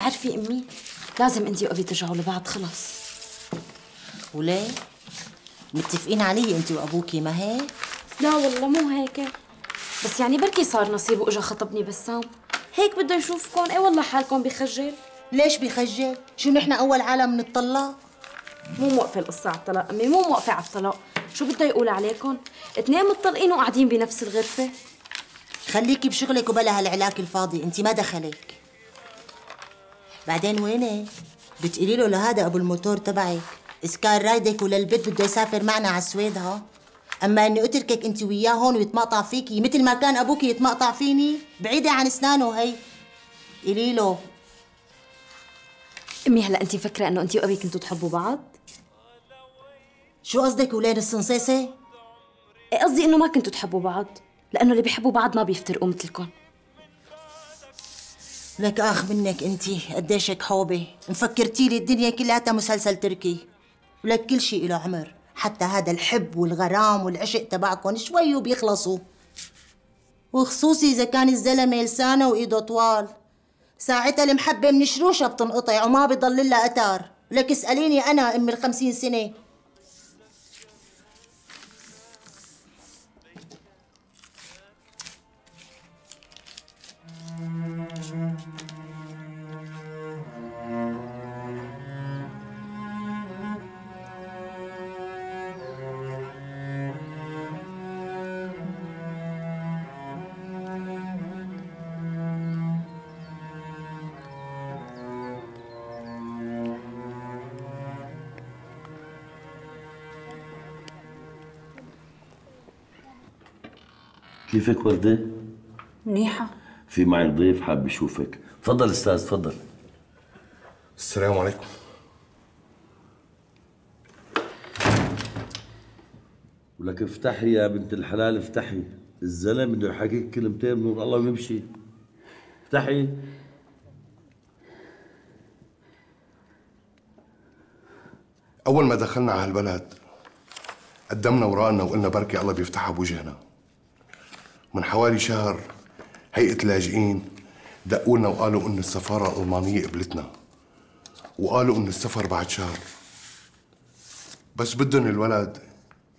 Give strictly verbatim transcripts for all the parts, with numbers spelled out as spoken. بتعرفي امي لازم انتي وابي ترجعوا لبعض خلص. وليه؟ متفقين علي انتي وابوكي ما هيك؟ لا والله مو هيك، بس يعني بركي صار نصيب واجا خطبني بسام، هيك بده يشوفكم. اي والله حالكم بخجل. ليش بخجل؟ شو نحن اول عالم نتطلق؟ مو موقفه القصه على الطلاق، امي مو موقفه على الطلاق، شو بده يقول عليكم؟ اثنين متطلقين وقاعدين بنفس الغرفه. خليكي بشغلك وبلا هالعلاك الفاضي، انتي ما دخلك. بعدين وينك؟ بتقولي له لهذا ابو الموتور تبعك اذا كان رايدك وللبيت بده يسافر معنا على السويد. ها، اما اني اتركك انت وياه هون ويتمقطع فيكي مثل ما كان ابوك يتمقطع فيني، بعيده عن اسنانه هي. قولي له. امي هلا انت فكره انه انت وابي كنتوا تحبوا بعض؟ شو قصدك ولين الصنصيصه؟ ايه قصدي انه ما كنتوا تحبوا بعض، لانه اللي بيحبوا بعض ما بيفترقوا مثلكم. لك اخ منك انتي، قديش هيك حوبه، مفكرتي لي الدنيا كلها مسلسل تركي، ولك كل شيء له عمر، حتى هذا الحب والغرام والعشق تبعكم شوي وبيخلصوا، وخصوصي اذا كان الزلمه لسانه وايده طوال، ساعتها المحبه من شروشها بتنقطع وما بضل لها اثار. لك اساليني انا ام الخمسين سنه. كيفك وردة؟ منيحة. في معك ضيف حاب يشوفك. تفضل استاذ، تفضل. السلام عليكم. ولك افتحي يا بنت الحلال، افتحي، الزلمة بده يحكيك كلمتين من نور الله ويمشي. افتحي. أول ما دخلنا على هالبلد قدمنا ورقنا وقلنا بركي الله بيفتحها بوجهنا. من حوالي شهر هيئة اللاجئين دقوا لنا وقالوا إن السفارة الألمانية قبلتنا، وقالوا إن السفر بعد شهر، بس بدهم الولد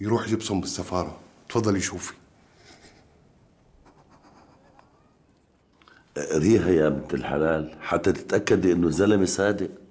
يروح يبصم بالسفارة. تفضلي شوفي. اقريها يا بنت الحلال حتى تتأكدي إنه الزلمة صادق.